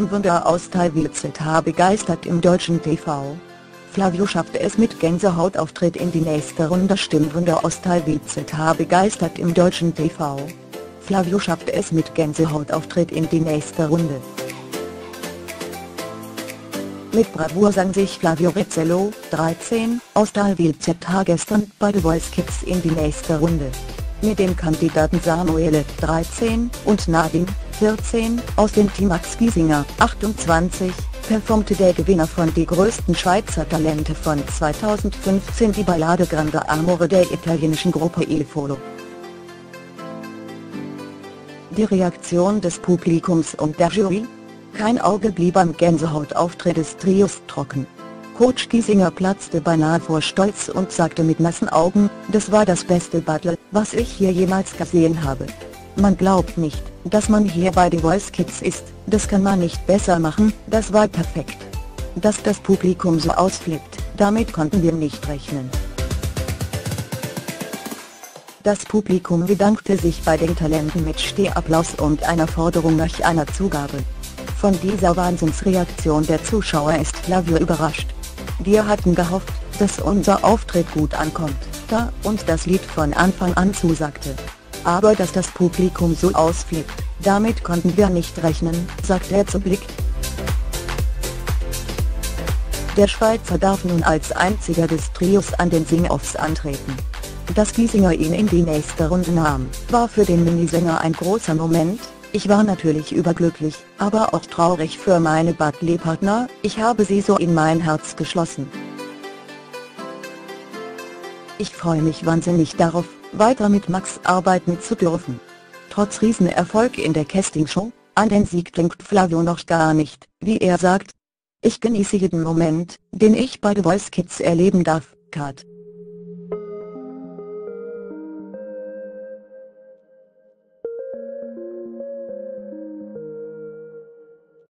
Simwunder aus Thalwil ZH begeistert im deutschen TV. Flavio schaffte es mit Gänsehautauftritt in die nächste Runde. Stimmwunder aus Thalwil ZH begeistert im deutschen TV. Flavio schaffte es mit Gänsehautauftritt in die nächste Runde. Mit Bravour sang sich Flavio Rizzello, 13, aus Thalwil ZH gestern bei The Voice Kids in die nächste Runde. Mit den Kandidaten Samuele, 13, und Nadin, 14, aus dem Team Max Giesinger, 28, performte der Gewinner von Die grössten Schweizer Talente von 2015 die Ballade Grande Amore der italienischen Gruppe Il Volo. Die Reaktion des Publikums und der Jury? Kein Auge blieb am Gänsehautauftritt des Trios trocken. Coach Giesinger platzte beinahe vor Stolz und sagte mit nassen Augen, das war das beste Battle, was ich hier jemals gesehen habe. Man glaubt nicht, dass man hier bei The Voice Kids ist, das kann man nicht besser machen, das war perfekt. Dass das Publikum so ausflippt, damit konnten wir nicht rechnen. Das Publikum bedankte sich bei den Talenten mit Stehapplaus und einer Forderung nach einer Zugabe. Von dieser Wahnsinnsreaktion der Zuschauer ist Flavio überrascht. Wir hatten gehofft, dass unser Auftritt gut ankommt, da uns das Lied von Anfang an zusagte. Aber dass das Publikum so ausflippt, damit konnten wir nicht rechnen, sagt er zum Blick. Der Schweizer darf nun als einziger des Trios an den Sing-Offs antreten. Dass Giesinger ihn in die nächste Runde nahm, war für den Minisänger ein großer Moment. Ich war natürlich überglücklich, aber auch traurig für meine Battle-Partner, ich habe sie so in mein Herz geschlossen. Ich freue mich wahnsinnig darauf, weiter mit Max arbeiten zu dürfen. Trotz Riesenerfolg in der Castingshow, an den Sieg denkt Flavio noch gar nicht, wie er sagt. Ich genieße jeden Moment, den ich bei The Voice Kids erleben darf, Kat.